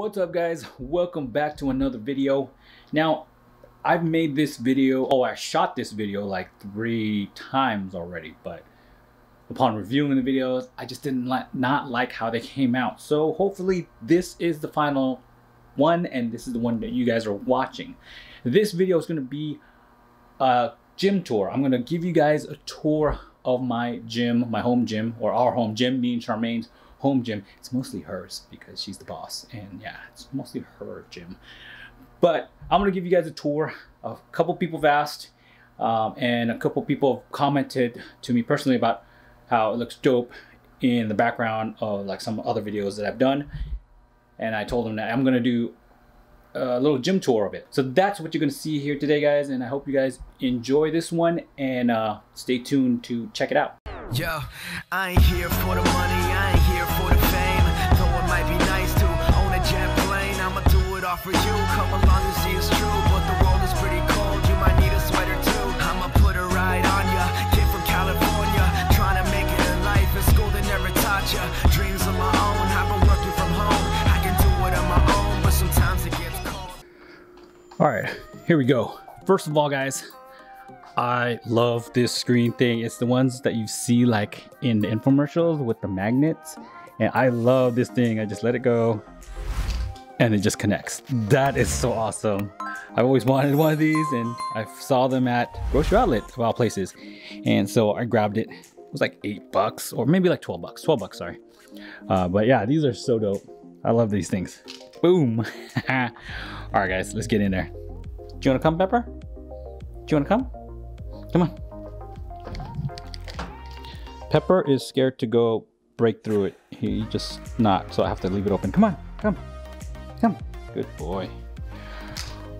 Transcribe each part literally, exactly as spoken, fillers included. What's up, guys? Welcome back to another video. Now, I've made this video, oh, I shot this video like three times already, but upon reviewing the videos, I just didn't li- not like how they came out. So hopefully this is the final one, and this is the one that you guys are watching. This video is gonna be a gym tour. I'm gonna give you guys a tour of my gym, my home gym, or our home gym, me and Charmaine's home gym. It's mostly hers because she's the boss, and yeah, it's mostly her gym. But I'm gonna give you guys a tour. A couple people have asked, um, and a couple people have commented to me personally about how it looks dope in the background of like some other videos that I've done. And I told them that I'm gonna do a little gym tour of it. So that's what you're gonna see here today, guys, and I hope you guys enjoy this one, and uh, stay tuned to check it out. Yo, I ain't here for the money, I ain't here for the fame. Though it might be nice to own a jet plane, I'ma do it all for you. Come along and see it's true, but the world is pretty cold. You might need a sweater too. I'ma put a ride on ya. Kid from California, trying to make it in life. In school they never taught ya. Dreams of my own, I've been working from home. I can do it on my own, but sometimes it gets cold. All right, here we go. First of all, guys, I love this screen thing. It's the ones that you see like in the infomercials with the magnets, and I love this thing. I just let it go and it just connects. That is so awesome. I've always wanted one of these, and I saw them at grocery outlet of all places, and so I grabbed it. It was like eight bucks, or maybe like twelve bucks, twelve bucks, sorry. Uh, but yeah, these are so dope. I love these things. Boom. All right, guys, let's get in there. Do you want to come, Pepper? Do you want to come? Come on. Pepper is scared to go break through it. He just not, so I have to leave it open. Come on, come, come. Good boy.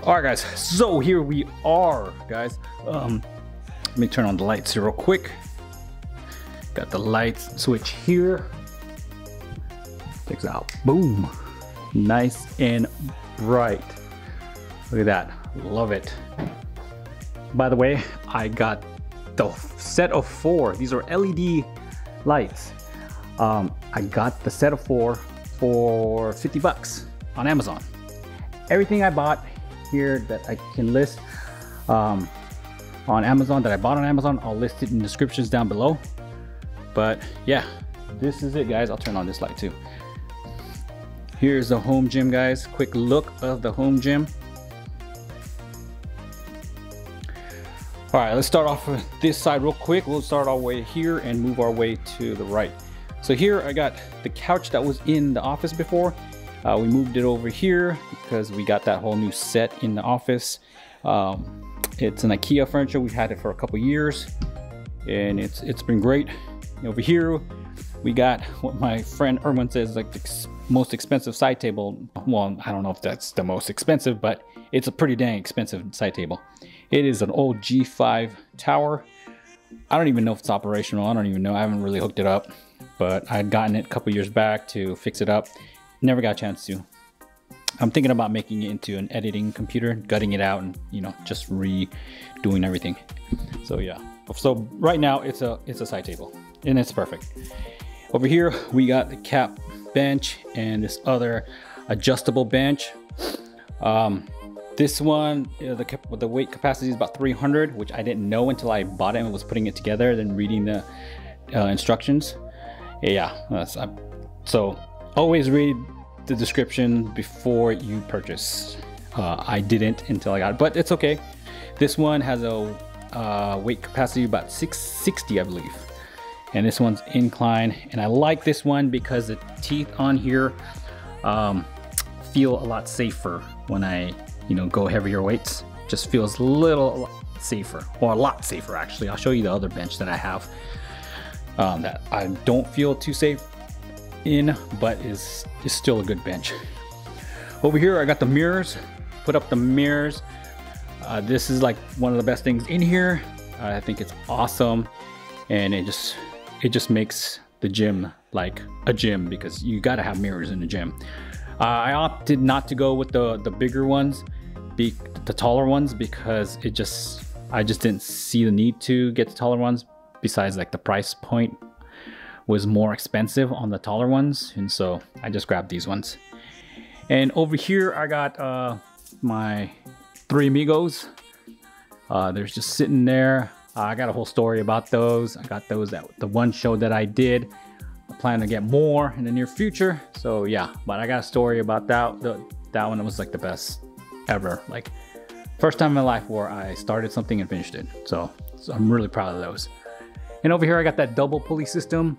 All right, guys, so here we are, guys. Um, let me turn on the lights here real quick. Got the lights switch here. Takes out, boom. Nice and bright. Look at that, love it. By the way, I got the set of four. These are L E D lights. Um, I got the set of four for fifty bucks on Amazon. Everything I bought here that I can list um, on Amazon, that I bought on Amazon, I'll list it in the descriptions down below. But yeah, this is it, guys. I'll turn on this light too. Here's the home gym, guys. Quick look of the home gym. All right, let's start off with this side real quick. We'll start our way here and move our way to the right. So here I got the couch that was in the office before. Uh, we moved it over here because we got that whole new set in the office. Um, it's an IKEA furniture. We've had it for a couple years, and it's it's been great. And over here, we got what my friend Erwin says is like the ex most expensive side table. Well, I don't know if that's the most expensive, but it's a pretty dang expensive side table. It is an old G five tower. I don't even know if it's operational. I don't even know. I haven't really hooked it up, but I had gotten it a couple years back to fix it up. Never got a chance to. I'm thinking about making it into an editing computer, gutting it out, and you know, just redoing everything. So yeah. So right now it's a it's a side table, and it's perfect. Over here we got the cap bench and this other adjustable bench. Um, This one, the, the weight capacity is about three hundred, which I didn't know until I bought it and was putting it together, then reading the uh, instructions. Yeah, that's, I, so always read the description before you purchase. Uh, I didn't until I got it, but it's okay. This one has a uh, weight capacity of about six sixty, I believe. And this one's incline. And I like this one because the teeth on here um, feel a lot safer when I you know, go heavier weights. Just feels a little safer, or a lot safer actually. I'll show you the other bench that I have um, that I don't feel too safe in, but is, is still a good bench. Over here, I got the mirrors, put up the mirrors. Uh, this is like one of the best things in here. Uh, I think it's awesome. And it just, it just makes the gym like a gym, because you gotta have mirrors in the gym. Uh, I opted not to go with the, the bigger ones, Be, the taller ones, because it just I just didn't see the need to get the taller ones. Besides, like the price point was more expensive on the taller ones, and so I just grabbed these ones. And over here I got uh, my three amigos. Uh, they're just sitting there. Uh, I got a whole story about those. I got those at the one show that I did. I plan to get more in the near future. So yeah, but I got a story about that. The, that one was like the best ever. Like first time in my life where I started something and finished it. So, so I'm really proud of those. And over here, I got that double pulley system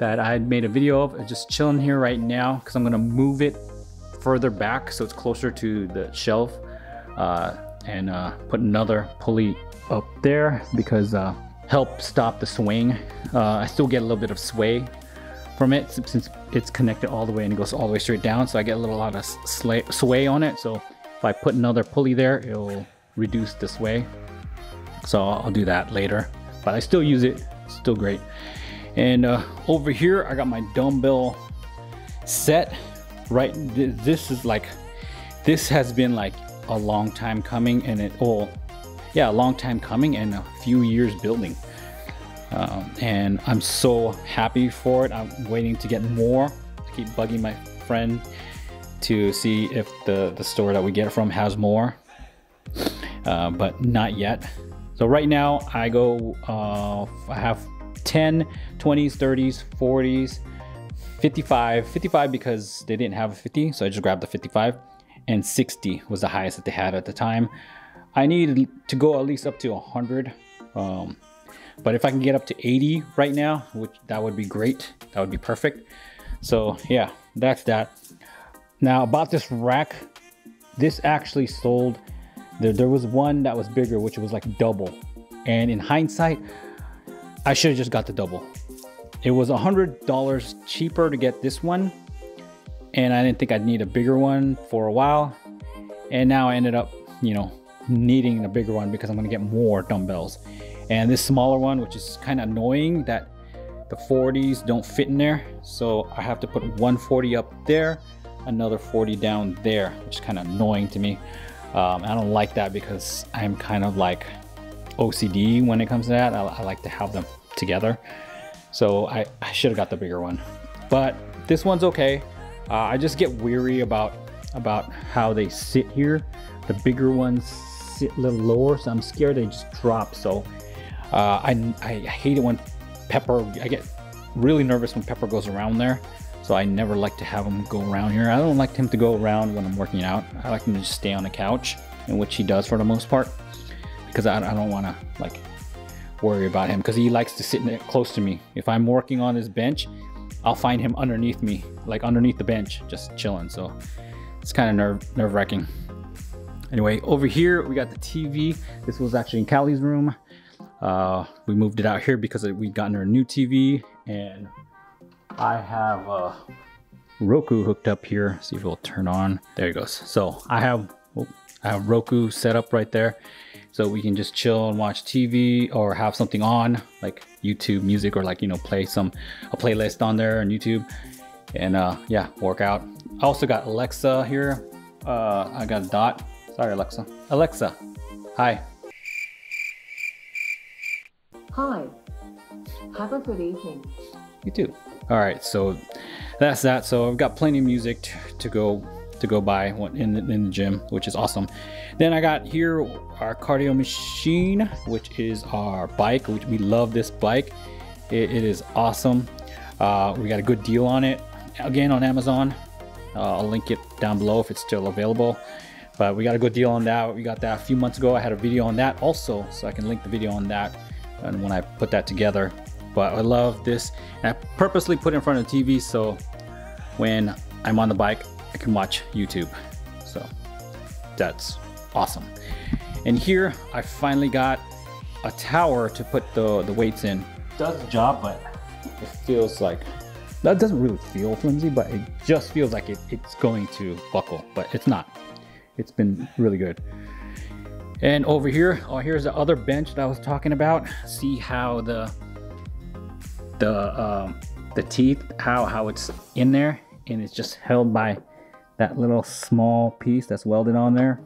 that I had made a video of. It's just chilling here right now because I'm gonna move it further back so it's closer to the shelf. Uh, and uh, put another pulley up there because uh, help stop the swing. Uh, I still get a little bit of sway from it since it's connected all the way and it goes all the way straight down. So I get a little lot of sway on it. So if I put another pulley there, it'll reduce the sway. So I'll do that later, but I still use it. It's still great. And uh, over here, I got my dumbbell set, right? Th this is like, this has been like a long time coming and it all, yeah, a long time coming and a few years building. Um, and I'm so happy for it. I'm waiting to get more. I keep bugging my friend to see if the, the store that we get it from has more, uh, but not yet. So right now I go, uh, I have ten, twenties, thirties, forties, fifty-five, fifty-five because they didn't have a fifty. So I just grabbed the fifty-five. And sixty was the highest that they had at the time. I needed to go at least up to one hundred, um, but if I can get up to eighty right now, which that would be great, that would be perfect. So yeah, that's that. Now about this rack, this actually sold. There, there was one that was bigger, which was like double. And in hindsight, I should have just got the double. It was one hundred dollars cheaper to get this one. And I didn't think I'd need a bigger one for a while. And now I ended up, you know, needing a bigger one because I'm gonna get more dumbbells. And this smaller one, which is kind of annoying that the forties don't fit in there. So I have to put one forty up there, another forty down there, which is kind of annoying to me. Um, I don't like that because I'm kind of like O C D when it comes to that. I, I like to have them together. So I, I should have got the bigger one, but this one's okay. Uh, I just get weary about about how they sit here. The bigger ones sit a little lower, so I'm scared they just drop. So uh, I, I hate it when Pepper, I get really nervous when Pepper goes around there. So I never like to have him go around here. I don't like him to go around when I'm working out. I like him to just stay on the couch, and which he does for the most part, because I, I don't want to like worry about him because he likes to sit close to me. If I'm working on his bench, I'll find him underneath me, like underneath the bench, just chilling. So it's kind of nerve nerve wracking. Anyway, over here, we got the T V. This was actually in Callie's room. Uh, we moved it out here because we'd gotten her a new T V, and I have uh, Roku hooked up here. See if it'll turn on. There it goes. So I have, oh, I have Roku set up right there. So we can just chill and watch T V or have something on like YouTube music or like, you know, play some, a playlist on there on YouTube and uh, yeah, work out. I also got Alexa here. Uh, I got a dot. Sorry, Alexa. Alexa, hi. Hi, have a good evening. You too. All right, so that's that. So I've got plenty of music to, to go to go by in the, in the gym, which is awesome. Then I got here our cardio machine, which is our bike, which we love this bike. It, it is awesome. Uh, we got a good deal on it, again on Amazon. Uh, I'll link it down below if it's still available. But we got a good deal on that. We got that a few months ago. I had a video on that also, so I can link the video on that and when I put that together. But I love this, and I purposely put it in front of the T V so when I'm on the bike, I can watch YouTube. So that's awesome. And here I finally got a tower to put the, the weights in. Does the job, but it feels like, that doesn't really feel flimsy, but it just feels like it, it's going to buckle, but it's not. It's been really good. And over here, oh, here's the other bench that I was talking about. See how the, the, um, the teeth, how, how it's in there, and it's just held by that little small piece that's welded on there.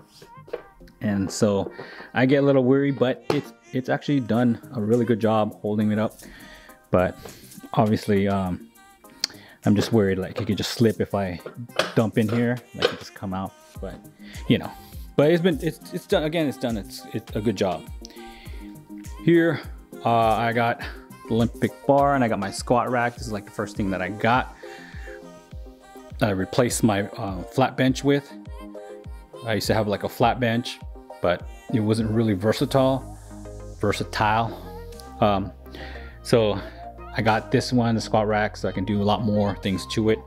And so I get a little weary, but it's it's actually done a really good job holding it up. But obviously um I'm just worried like it could just slip if I dump in here, like it just come out. But you know, but it's been it's it's done again. It's done. It's it's a good job. Here uh, I got Olympic bar and I got my squat rack. This is like the first thing that I got. I replaced my uh, flat bench with. I used to have like a flat bench, but it wasn't really versatile. Versatile. Um, so I got this one, the squat rack, so I can do a lot more things to it.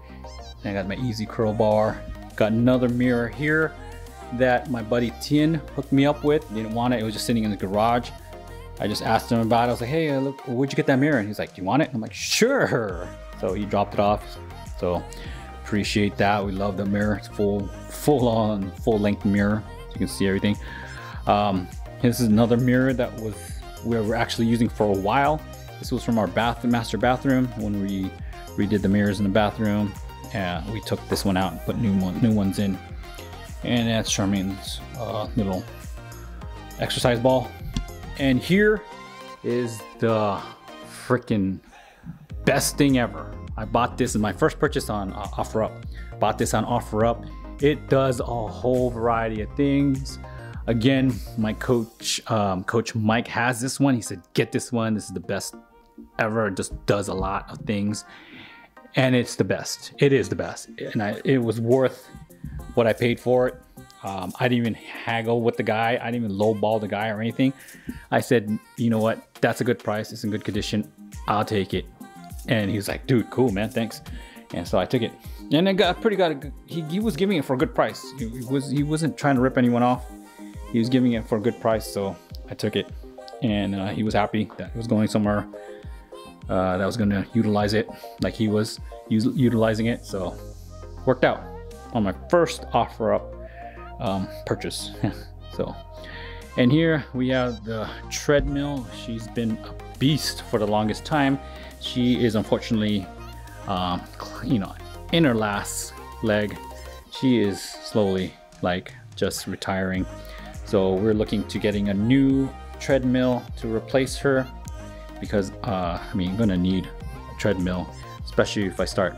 And I got my easy curl bar. Got another mirror here that my buddy Tin hooked me up with. He didn't want it. It was just sitting in the garage. I just asked him about it. I was like, hey, look, where'd you get that mirror? And he's like, do you want it? And I'm like, sure. So he dropped it off. So appreciate that. We love the mirror. It's full, full on, full length mirror. So you can see everything. Um, this is another mirror that was we were actually using for a while. This was from our bathroom, master bathroom, when we redid the mirrors in the bathroom. Uh, we took this one out and put new one, new ones in. And that's Charmaine's uh, little exercise ball. And here is the freaking best thing ever. I bought this in my first purchase on uh, OfferUp. Bought this on OfferUp. It does a whole variety of things. Again, my coach, um, Coach Mike has this one. He said, get this one. This is the best ever. It just does a lot of things. And it's the best. It is the best. And I, it was worth what I paid for it. Um, I didn't even haggle with the guy. I didn't even lowball the guy or anything. I said, you know what? That's a good price. It's in good condition. I'll take it. And he was like, dude, cool, man, thanks. And so I took it. And I got pretty got a good, he, he was giving it for a good price. He, he, was, he wasn't trying to rip anyone off. He was giving it for a good price, so I took it. And uh, he was happy that it was going somewhere uh, that was gonna utilize it like he was us- utilizing it. So worked out on my first OfferUp um, purchase. So, and here we have the treadmill. She's been a beast for the longest time. She is unfortunately, um, you know, in her last leg. She is slowly like just retiring. So we're looking to getting a new treadmill to replace her because uh, I mean, I'm gonna need a treadmill, especially if I start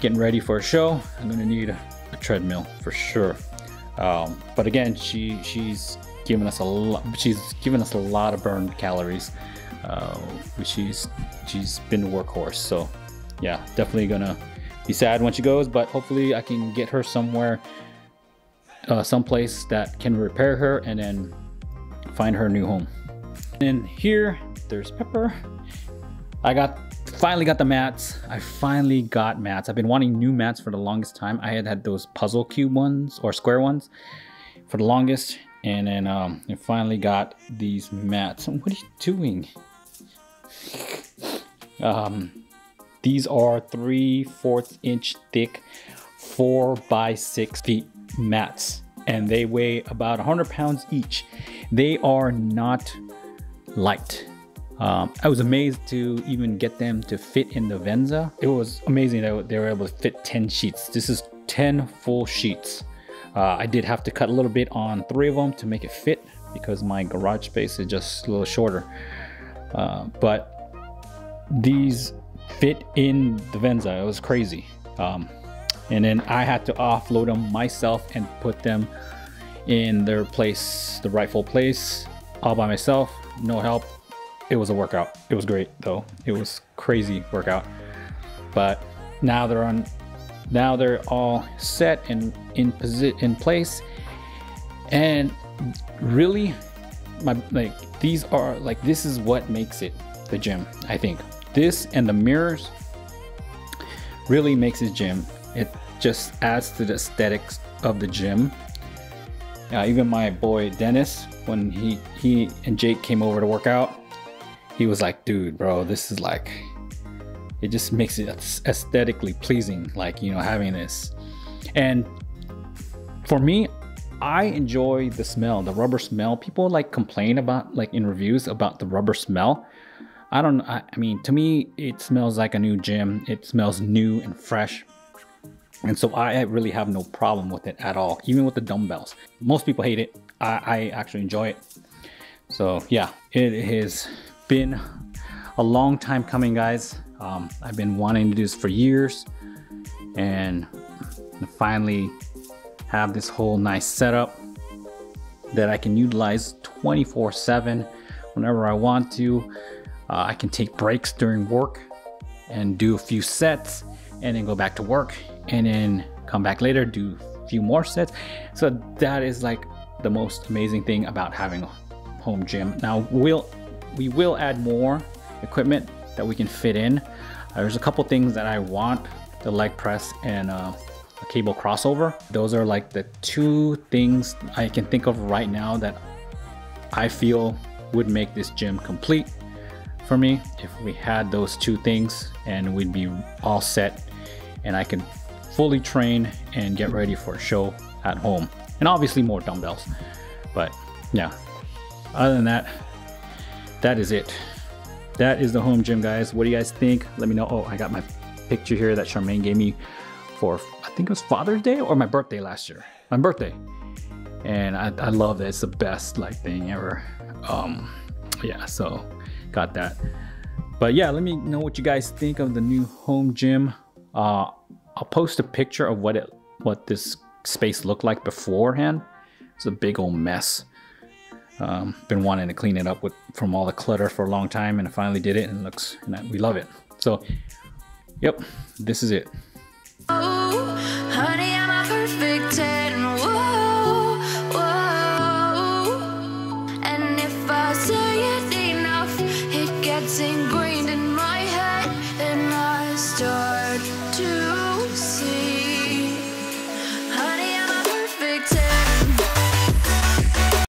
getting ready for a show. I'm gonna need a, a treadmill for sure. Um, but again, she she's given us a lot. She's given us a lot of burned calories. Uh, she's she's been a workhorse, so yeah, definitely gonna be sad when she goes, but hopefully I can get her somewhere uh, someplace that can repair her and then find her new home. And here there's Pepper. I got finally got the mats. I finally got mats. I've been wanting new mats for the longest time. I had had those puzzle cube ones or square ones for the longest, and then um, I finally got these mats. What are you doing? Um, these are three fourths inch thick, four by six feet mats, and they weigh about one hundred pounds each. They are not light. Um, I was amazed to even get them to fit in the Venza. It was amazing that they were able to fit ten sheets. This is ten full sheets. Uh, I did have to cut a little bit on three of them to make it fit because my garage space is just a little shorter. Uh, but these fit in the Venza. It was crazy. Um, and then I had to offload them myself and put them in their place, the rightful place, all by myself, no help. It was a workout. It was great though. It was crazy workout. But now they're on, now they're all set and in posi- in place. And really, my like these are like this is what makes it the gym. I think this and the mirrors really makes it gym. It just adds to the aesthetics of the gym. Uh, even my boy Dennis, when he he and Jake came over to work out, he was like, dude, bro, this is like, it just makes it aesthetically pleasing, like, you know, having this. And for me, I enjoy the smell, the rubber smell. People like complain about, like in reviews, about the rubber smell. I don't, I, I mean, to me, it smells like a new gym. It smells new and fresh. And so I really have no problem with it at all, even with the dumbbells. Most people hate it. I, I actually enjoy it. So yeah, it has been a long time coming, guys. Um, I've been wanting to do this for years, and I finally have this whole nice setup that I can utilize twenty-four seven whenever I want to. Uh, I can take breaks during work and do a few sets and then go back to work and then come back later, do a few more sets. So that is like the most amazing thing about having a home gym. Now we'll, we will add more equipment that we can fit in. Uh, there's a couple things that I want, the leg press and uh, a cable crossover. Those are like the two things I can think of right now that I feel would make this gym complete for me. If we had those two things, and we'd be all set, and I could fully train and get ready for a show at home, and obviously more dumbbells. But yeah, other than that, that is it. That is the home gym, guys. What do you guys think? Let me know. Oh, I got my picture here that Charmaine gave me for, I think it was Father's Day or my birthday last year. My birthday. And I, I love it. It's the best like thing ever. Um, yeah, so got that. But yeah, let me know what you guys think of the new home gym. Uh, I'll post a picture of what it, what this space looked like beforehand. It's a big old mess. Um, been wanting to clean it up with from all the clutter for a long time, and I finally did it, and it looks, and I, we love it. So, yep, this is it. Oh, honey.